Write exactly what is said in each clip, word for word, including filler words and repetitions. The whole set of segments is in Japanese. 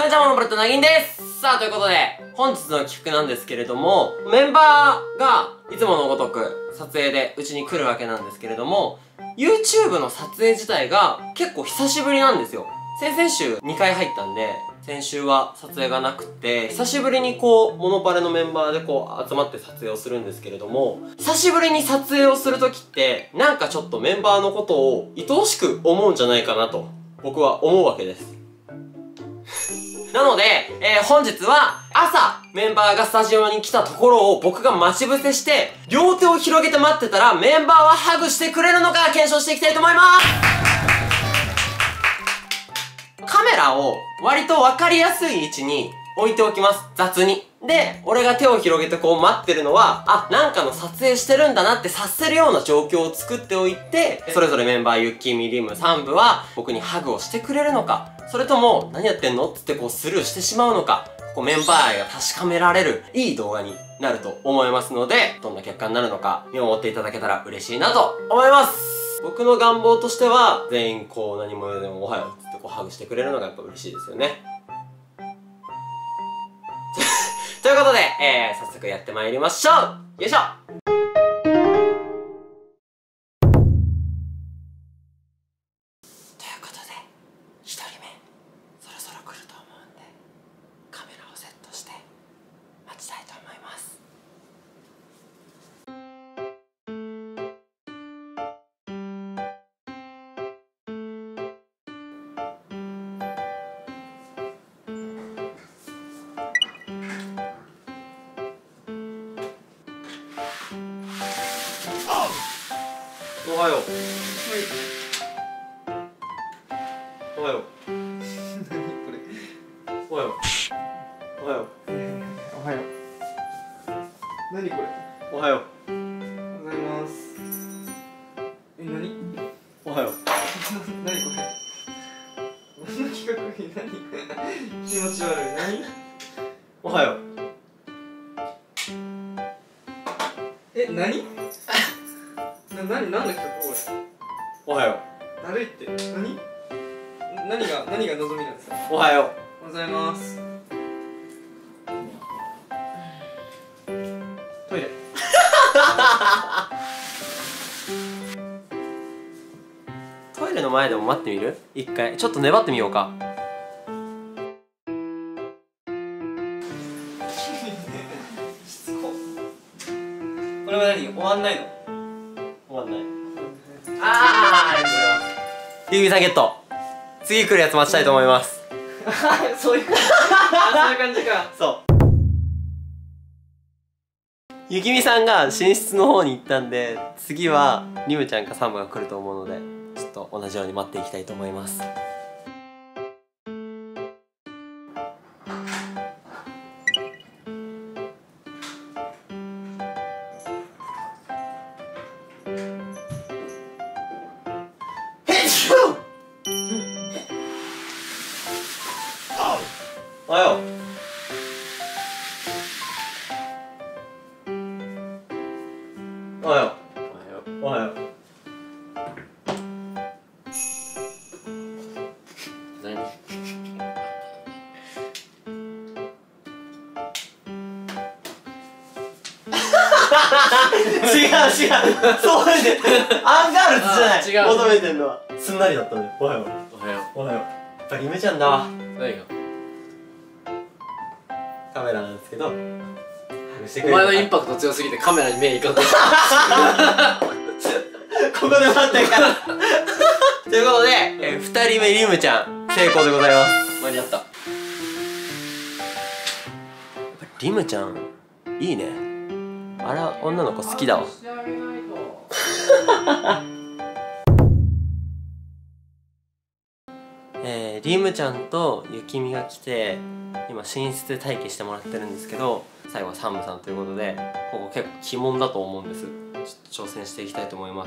こんにちは、モノブレットなぎんです。さあ、ということで、本日の企画なんですけれども、メンバーがいつものごとく撮影でうちに来るわけなんですけれども、YouTube の撮影自体が結構久しぶりなんですよ。先々週にかい入ったんで、先週は撮影がなくて、久しぶりにこう、モノパレのメンバーでこう、集まって撮影をするんですけれども、久しぶりに撮影をするときって、なんかちょっとメンバーのことを愛おしく思うんじゃないかなと、僕は思うわけです。なので、えー、本日は朝、メンバーがスタジオに来たところを僕が待ち伏せして、両手を広げて待ってたら、メンバーはハグしてくれるのか検証していきたいと思いますカメラを割と分かりやすい位置に置いておきます。雑に。で、俺が手を広げてこう待ってるのは、あ、なんかの撮影してるんだなって察せるような状況を作っておいて、それぞれメンバー、ユッキー、ミリム、サンブは僕にハグをしてくれるのか、それとも何やってんのつってこうスルーしてしまうのか、こうメンバーが確かめられるいい動画になると思いますので、どんな結果になるのか見守っていただけたら嬉しいなと思います。僕の願望としては、全員こう何も言うでもおはようってこうハグしてくれるのがやっぱ嬉しいですよね。ということで、えー、早速やってまいりましょう。よいしょ。ということで、一人目、そろそろ来ると思うんで、カメラをセットして待ちたいと思います。おはよう。おはよう。何これ。おはよう。おはよう。おはよう。何これ。おはよう。おはようございます。え、何。おはよう。何これ。この企画に何。気持ち悪い。何。おはよう。え、何。なに、なんだっけ、これ。おはよう。だるいって、なに。何が、何が望みなんですか。おはよう。ございます。トイレ。トイレの前でも待ってみる。一回、ちょっと粘ってみようか。しつこ。これは何、終わんないの。あー、ゆうみさんゲット。次来るやつ待ちたいと思います。そういう感じ。そういう感じか。そう、ゆきみさんが寝室の方に行ったんで、次はりむちゃんかサンバが来ると思うので、ちょっと同じように待っていきたいと思います。おはよう。おはよう。おはよう。何。違う違う。そうで、アンガールズじゃない。求めてんのはすんなりだったね。おはよう。おはよう。おはよう。やっぱり夢ちゃんだわ。何が。カメラなんですけど、ハグしてくれる。お前のインパクト強すぎてカメラに目いかんかった。ここで待ってからということで、えー、ふたりめりむちゃん成功でございます。間に合った。りむちゃんいいね。あら、女の子好きだわ。えー、りむちゃんとゆきみが来て、今寝室で待機してもらってるんですけど、最後はサムさんということで、ここ結構鬼門だと思うんです。ちょっと挑戦していきたいと思います。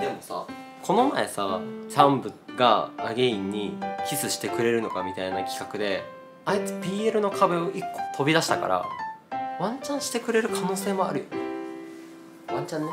でもさ、この前さ、サムがアゲインにキスしてくれるのかみたいな企画で、あいつ ピーエル の壁をいっこ飛び出したから、ワンチャンしてくれる可能性もあるよ。ワンチャンね。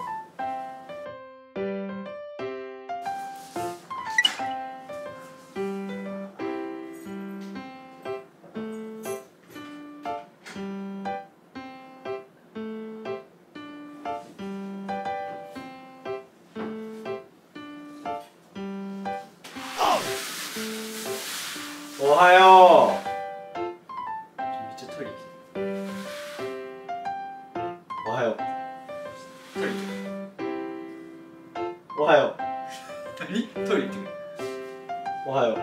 はよう。めっちゃトイレ行き。おはよう。トイレ行く。おはよう。何？トイレ行ってくる。おはよう。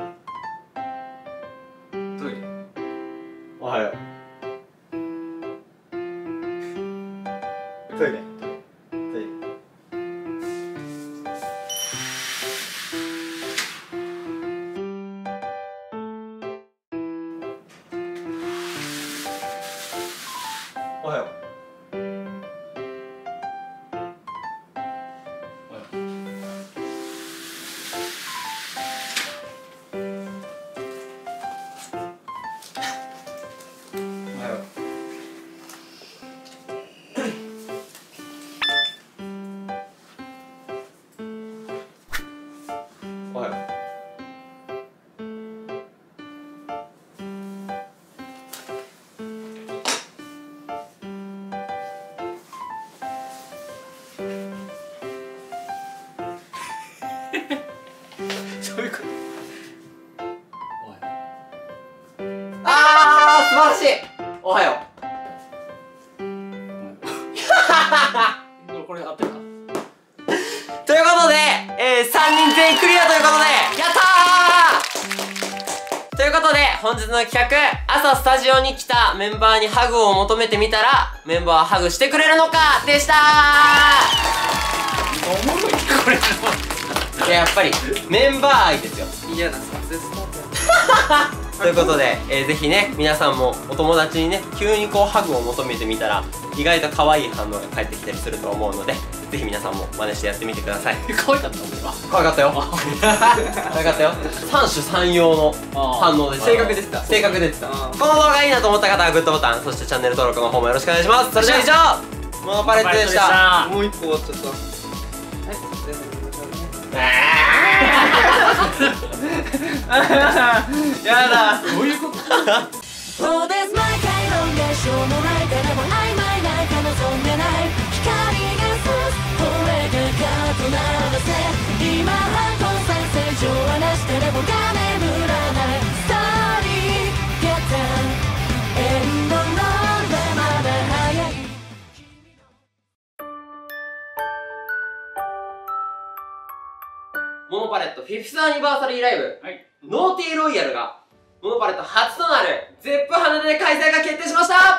トイレ。おはよう。トイレ。おはよう。おはよう。おはよう。おはよう。素晴らしい。おはよう。これ合ってるか。ということで、えー、さんにん全員クリアということで、やったーということで、本日の企画、朝スタジオに来たメンバーにハグを求めてみたら、メンバーはハグしてくれるのかでしたー。おもろいこれいや、やっぱり、メンバー愛ですよ。いや、そうです。ということで、えー、ぜひね、皆さんもお友達にね、急にこうハグを求めてみたら、意外と可愛い反応が返ってきたりすると思うので、ぜひ皆さんも真似してやってみてください。可愛かった俺は。可愛かったよ。可愛かったよ。三種三様の反応で正確でした。正確でした。この動画いいなと思った方はグッドボタン、そしてチャンネル登録の方もよろしくお願いします。それでは以上、モノパレットでした。もう一個終わっちゃった。やだどういうことそうです。毎回論言しょうもない誰も曖昧なんか望んでない光が差す声がガッと鳴らせ今反抗再生上はなしでもが眠らないストーリーゲットエンドロールでまだ早い。モノパレット フィフス アニバーサリーライブ、はい、Naughty Royal がモノパレット初となるゼップ花で開催が決定しました。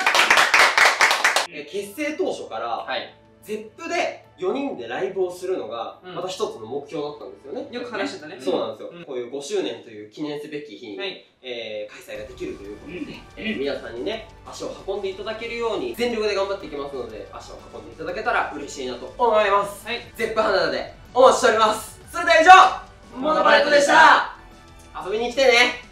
え結成当初から、はい、ゼップ でよにんでライブをするのが、うん、また一つの目標だったんですよね。よく話してたね。そうなんですよ、うん、こういうごしゅうねんという記念すべき日に、はい、えー、開催ができるということで、うん、えー、皆さんにね足を運んでいただけるように全力で頑張っていきますので、足を運んでいただけたら嬉しいなと思います。はい、ゼップ 花でお待ちしております。それでは以上、モノパレットでした。遊びに来てね。